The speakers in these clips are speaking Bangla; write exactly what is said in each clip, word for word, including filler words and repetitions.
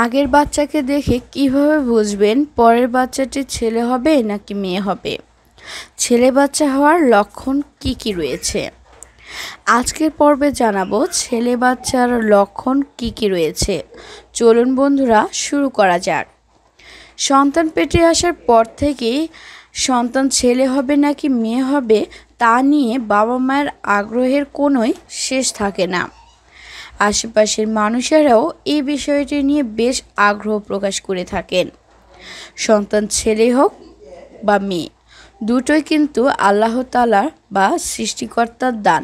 आगের বাচ্চাকে দেখে কিভাবে বুঝবেন পরের বাচ্চাটি ছেলে হবে নাকি মেয়ে হবে? ছেলে বাচ্চা হওয়ার লক্ষণ কি কি রয়েছে? আজকের পর্বে জানাবো ছেলে বাচ্চার লক্ষণ কি কি রয়েছে। চলুন বন্ধুরা শুরু করা যাক। সন্তান পেটে আসার পর থেকেই সন্তান ছেলে হবে নাকি মেয়ে হবে তা নিয়ে বাবা মায়ের আগ্রহের কোনোই শেষ থাকে না। আশেপাশের মানুষেরাও এই বিষয়টি নিয়ে বেশ আগ্রহ প্রকাশ করে থাকেন। সন্তান ছেলে হোক বা মেয়ে, দুটোই কিন্তু আল্লাহ তাআলা বা সৃষ্টিকর্তার দান।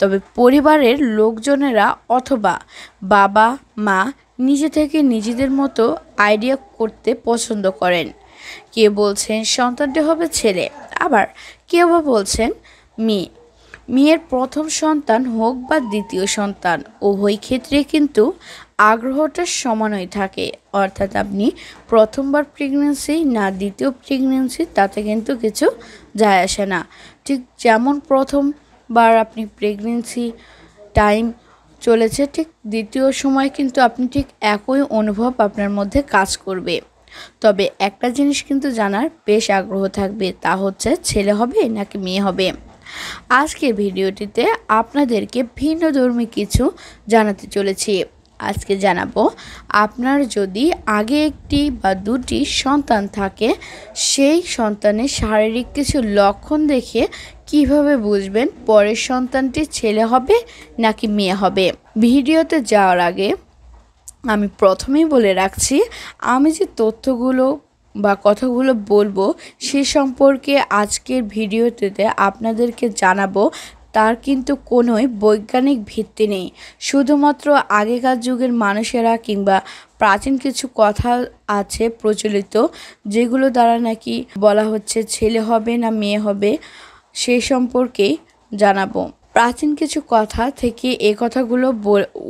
তবে পরিবারের লোকজনেরা অথবা বাবা মা নিজে থেকে নিজেদের মতো আইডিয়া করতে পছন্দ করেন। কে বলছেন সন্তানটি হবে ছেলে, আবার কেউ বা বলছেন মেয়ে। মেয়ের প্রথম সন্তান হোক বা দ্বিতীয় সন্তান, উভয় ক্ষেত্রে কিন্তু আগ্রহটা সমানই থাকে। অর্থাৎ আপনি প্রথমবার প্রেগনেন্সি না দ্বিতীয় প্রেগনেন্সি, তাতে কিন্তু কিছু যায় আসে না। ঠিক যেমন প্রথমবার আপনি প্রেগনেন্সি টাইম চলেছে, ঠিক দ্বিতীয় সময় কিন্তু আপনি ঠিক একই অনুভব আপনার মধ্যে কাজ করবে। তবে একটা জিনিস কিন্তু জানার বেশ আগ্রহ থাকবে, তা হচ্ছে ছেলে হবে নাকি মেয়ে হবে। আজকের ভিডিওটিতে আপনাদেরকে ভিন্ন ধর্মী কিছু জানাতে চলেছি। আজকে জানাবো, আপনার যদি আগে একটি বা দুটি সন্তান থাকে, সেই সন্তানের শারীরিক কিছু লক্ষণ দেখে কিভাবে বুঝবেন পরের সন্তানটি ছেলে হবে নাকি মেয়ে হবে। ভিডিওতে যাওয়ার আগে আমি প্রথমেই বলে রাখছি, আমি যে তথ্যগুলো বা কথাগুলো বলবো সে সম্পর্কে আজকের ভিডিওটিতে আপনাদেরকে জানাবো তার কিন্তু কোনোই বৈজ্ঞানিক ভিত্তি নেই। শুধুমাত্র আগেকার যুগের মানুষেরা কিংবা প্রাচীন কিছু কথা আছে প্রচলিত, যেগুলো দ্বারা নাকি বলা হচ্ছে ছেলে হবে না মেয়ে হবে, সে সম্পর্কে জানাবো। প্রাচীন কিছু কথা থেকে এই কথাগুলো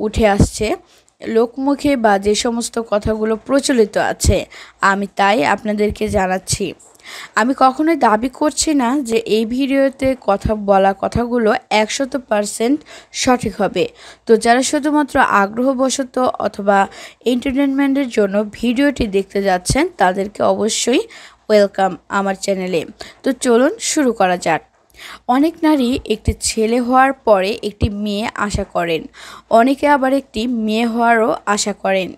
উঠে আসছে লোকমুখে বা যে সমস্ত কথাগুলো প্রচলিত আছে, আমি তাই আপনাদেরকে জানাচ্ছি। আমি কখনোই দাবি করছি না যে এই ভিডিওতে কথা বলা কথাগুলো একশত পারসেন্ট সঠিক হবে। তো যারা শুধুমাত্র আগ্রহবশত অথবা এন্টারটেনমেন্টের জন্য ভিডিওটি দেখতে যাচ্ছেন, তাদেরকে অবশ্যই ওয়েলকাম আমার চ্যানেলে। তো চলুন শুরু করা যাক। অনেক নারী একটি ছেলে হওয়ার পরে একটি মেয়ে আশা করেন, অনেকে আবার একটি মেয়ে হওয়ারও আশা করেন।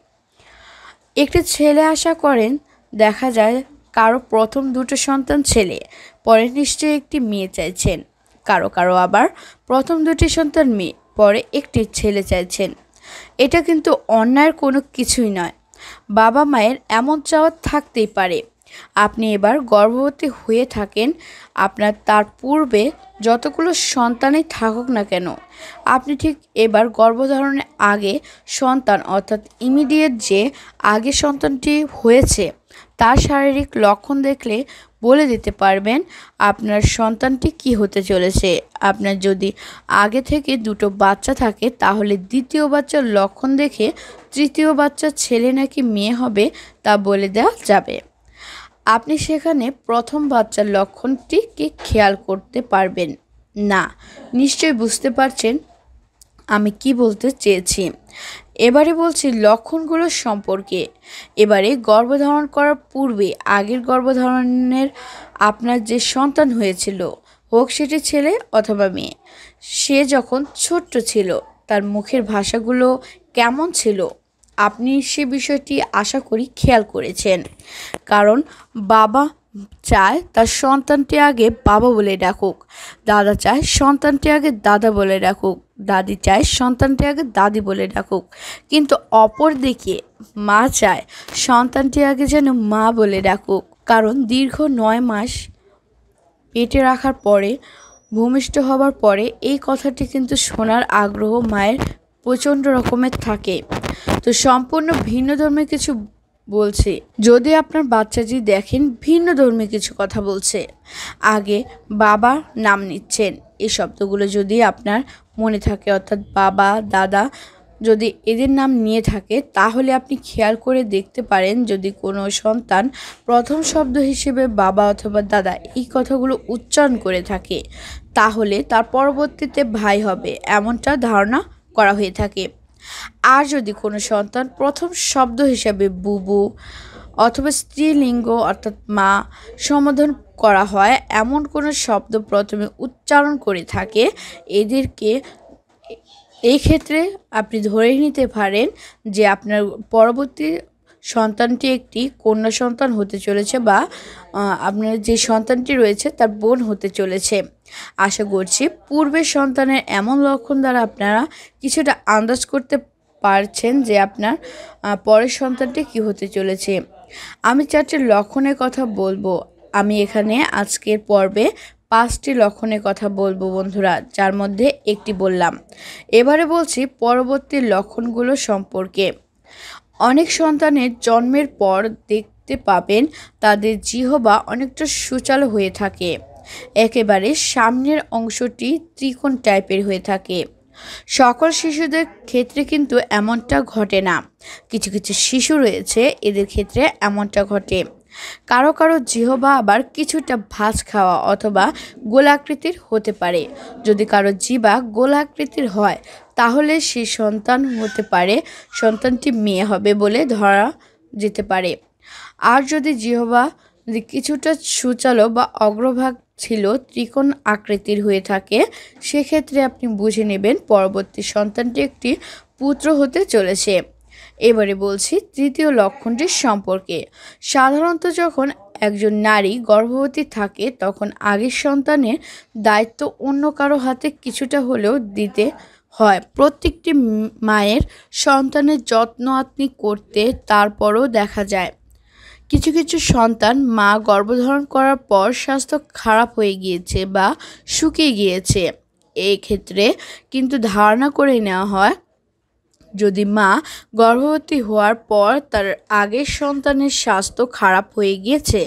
একটি ছেলে আশা করেন, দেখা যায় কারো প্রথম দুটো সন্তান ছেলে, পরে নিশ্চয়ই একটি মেয়ে চাইছেন। কারো কারো আবার প্রথম দুটি সন্তান মেয়ে, পরে একটি ছেলে চাইছেন। এটা কিন্তু অন্যায়ের কোনো কিছুই নয়। বাবা মায়ের এমন চাওয়া থাকতেই পারে। আপনি এবার গর্ভবতী হয়ে থাকেন, আপনার তার পূর্বে যতগুলো সন্তানই থাকুক না কেন, আপনি ঠিক এবার গর্ভধারণের আগে সন্তান অর্থাৎ ইমিডিয়েট যে আগে সন্তানটি হয়েছে তার শারীরিক লক্ষণ দেখলে বলে দিতে পারবেন আপনার সন্তানটি কি হতে চলেছে। আপনার যদি আগে থেকে দুটো বাচ্চা থাকে, তাহলে দ্বিতীয় বাচ্চার লক্ষণ দেখে তৃতীয় বাচ্চা ছেলে নাকি মেয়ে হবে তা বলে দেওয়া যাবে। আপনি সেখানে প্রথম বাচ্চার লক্ষণটিকে খেয়াল করতে পারবেন না। নিশ্চয়ই বুঝতে পারছেন আমি কি বলতে চেয়েছি। এবারে বলছি লক্ষণগুলো সম্পর্কে। এবারে গর্ভধারণ করার পূর্বে আগের গর্ভধারণের আপনার যে সন্তান হয়েছিল, হোক সেটি ছেলে অথবা মেয়ে, সে যখন ছোট্ট ছিল তার মুখের ভাষাগুলো কেমন ছিল, আপনি সে বিষয়টি আশা করি খেয়াল করেছেন। কারণ বাবা চায় তার সন্তানটি আগে বাবা বলে ডাকুক, দাদা চায় সন্তানটি আগে দাদা বলে ডাকুক, দাদি চায় সন্তানটি আগে দাদি বলে ডাকুক। কিন্তু অপরদিকে মা চায় সন্তানটি আগে যেন মা বলে ডাকুক। কারণ দীর্ঘ নয় মাস পেটে রাখার পরে, ভূমিষ্ঠ হবার পরে এই কথাটি কিন্তু শোনার আগ্রহ মায়ের প্রচণ্ড রকমের থাকে। তো সম্পূর্ণ ভিন্ন ধর্মে কিছু বলছে। যদি আপনার বাচ্চাটি দেখেন ভিন্ন ধর্মে কিছু কথা বলছে, আগে বাবা নাম নিচ্ছেন, এই শব্দগুলো যদি আপনার মনে থাকে, অর্থাৎ বাবা দাদা যদি এদের নাম নিয়ে থাকে, তাহলে আপনি খেয়াল করে দেখতে পারেন যদি কোনো সন্তান প্রথম শব্দ হিসেবে বাবা অথবা দাদা এই কথাগুলো উচ্চারণ করে থাকে, তাহলে তার পরবর্তীতে ভাই হবে এমনটা ধারণা করা হয়ে থাকে। और जदि कोनो सन्तान प्रथम शब्द हिसेबे बुबू अथवा स्त्रीलिंग अर्थात मा सम्बोधन करा हय एमन कोनो शब्द प्रथमे उच्चारण करे थाके एदेरके एई क्षेत्रे आपनि धरे निते पारेन जे आपनार परवर्ती सन्तानटी एकटी कन्या सन्तान होते चलेछे बा आपनार जे सन्तानटी रयेछे तार बोन होते चलेछे। आशा करछि पूर्वेर सन्तानेर एमन लक्षण द्वारा आपनारा किछुटा आन्दाज करते पारछेन जे आपनार परेर सन्तानटी कि होते चलेछे। आमि चारटी लक्षणेर कथा बोलबो। आमि एखाने आजकेर पर्वे पाँचटी लक्षणेर कथा बोलबो बंधुरा, जार मध्ये एकटी बोललाम। एबारे बोलछि परवर्ती लक्षणगुलो सम्पर्के। अनेक सन्तानेर जन्मेर पर देखते पाबेन तादेर जिह्वा अनेकटा सुचालो हये थाके, एकेबारे सामनेर अंशटी त्रिकोण टाइपेर हये थाके। सकल शिशुदेर क्षेत्रे किन्तु एमनटा घटे ना, किछु किछु शिशु रयेछे एदेर क्षेत्रे एमनटा घटे। कारो कारो जिह्वा आबार किछुटा भाँज खावा अथवा गोलाकृतिर होते पारे। यदि कारो जिह्वा गोलाकृतिर हय ताहले से सन्तान होते पारे, सन्तानटी मेये हबे बोले धरा जेते पारे। आर यदि जिह्वा किछुटा सुचालो बा अग्रभाग छिलो त्रिकोण आकृतिर हये थाके से क्षेत्रे आपनि बुझे नेबेन परवर्ती सन्तानटी एकटी पुत्र होते चलेछे। एबारे बोलছি তৃতীয় লক্ষণটি সম্পর্কে। সাধারণত যখন একজন নারী গর্ভবতী থাকে তখন আগের সন্তানের দায়িত্ব অন্য কারো হাতে কিছুটা হলেও দিতে হয়। প্রত্যেকটি মায়ের সন্তানের যত্ন আত্মি করতে তারপরও দেখা যায় কিছু কিছু সন্তান মা গর্ভধারণ করার পর স্বাস্থ্য খারাপ হয়ে গিয়েছে বা শুকিয়ে গিয়েছে। এই ক্ষেত্রে কিন্তু ধারণা করে নেওয়া হয় যদি মা গর্ভবতী হওয়ার পর তার আগের সন্তানের স্বাস্থ্য খারাপ হয়ে গিয়েছে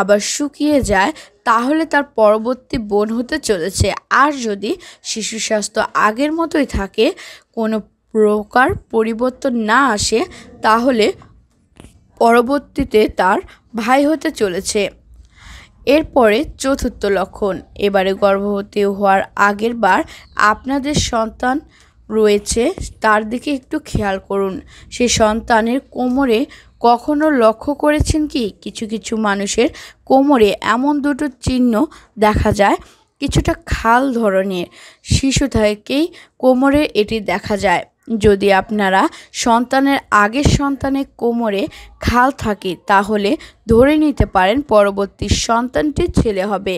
আবার শুকিয়ে যায় তাহলে তার পরবর্তী বোন হতে চলেছে। আর যদি শিশু স্বাস্থ্য আগের মতোই থাকে, কোনো প্রকার পরিবর্তন না আসে, তাহলে পরবর্তীতে তার ভাই হতে চলেছে। এরপরে চতুর্থ লক্ষণ। এবারে গর্ভবতী হওয়ার আগের বার আপনাদের সন্তান রয়েছে তার দিকে একটু খেয়াল করুন। সে সন্তানের কোমরে কখনো লক্ষ্য করেছেন কি? কিছু কিছু মানুষের কোমরে এমন দুটো চিহ্ন দেখা যায়, কিছুটা খাল ধরনের। শিশু থেকেই কোমরে এটি দেখা যায়। যদি আপনারা সন্তানের আগের সন্তানের কোমরে খাল থাকে তাহলে ধরে নিতে পারেন পরবর্তী সন্তানটি ছেলে হবে।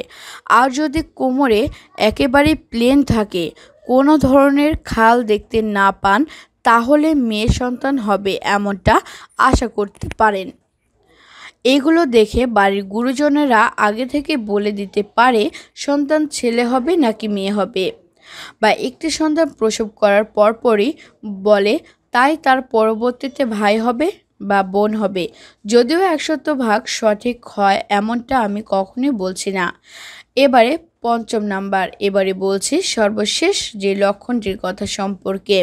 আর যদি কোমরে একেবারে প্লেন থাকে, কোনো ধরনের খাল দেখতে না পান তাহলে মেয়ে সন্তান হবে এমনটা আশা করতে পারেন। এগুলো দেখে বাড়ির গুরুজনেরা আগে থেকে বলে দিতে পারে সন্তান ছেলে হবে নাকি মেয়ে হবে, বা একটি সন্তান প্রসব করার পরপরই বলে তাই তার পরবর্তীতে ভাই হবে বা বোন হবে। যদিও একশত ভাগ সঠিক হয় এমনটা আমি কখনোই বলছি না। এবারে পঞ্চম নাম্বার। এবারে বলছি সর্বশেষ যে লক্ষণটির কথা সম্পর্কে।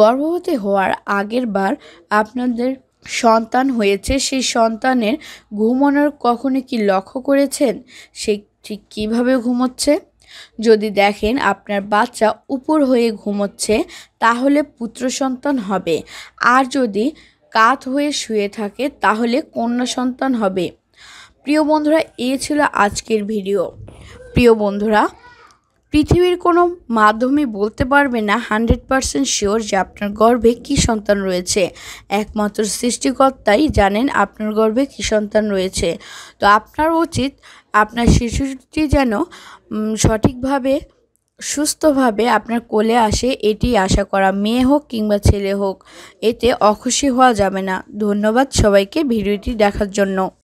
গর্ভবতী হওয়ার আগের বার আপনাদের সন্তান হয়েছে সেই সন্তানের ঘুমানোর কখনো কি লক্ষ্য করেছেন? সে ঠিক কীভাবে ঘুমোচ্ছে? যদি দেখেন আপনার বাচ্চা উপর হয়ে ঘুমোচ্ছে তাহলে পুত্র সন্তান হবে, আর যদি কাত হয়ে শুয়ে থাকে তাহলে কন্যা সন্তান হবে। প্রিয় বন্ধুরা, এই ছিল আজকের ভিডিও। প্রিয় বন্ধুরা, পৃথিবীর কোনো মাধ্যমে বলতে পারবে না হান্ড্রেড পারসেন্ট শিওর যে আপনার গর্ভে কী সন্তান রয়েছে। একমাত্র সৃষ্টিকর্তাই জানেন আপনার গর্ভে কী সন্তান রয়েছে। তো আপনার উচিত আপনার শিশুটি যেন সঠিকভাবে সুস্থভাবে আপনার কোলে আসে এটি আশা করা। মেয়ে হোক কিংবা ছেলে হোক এতে অখুশি হওয়া যাবে না। ধন্যবাদ সবাইকে ভিডিওটি দেখার জন্য।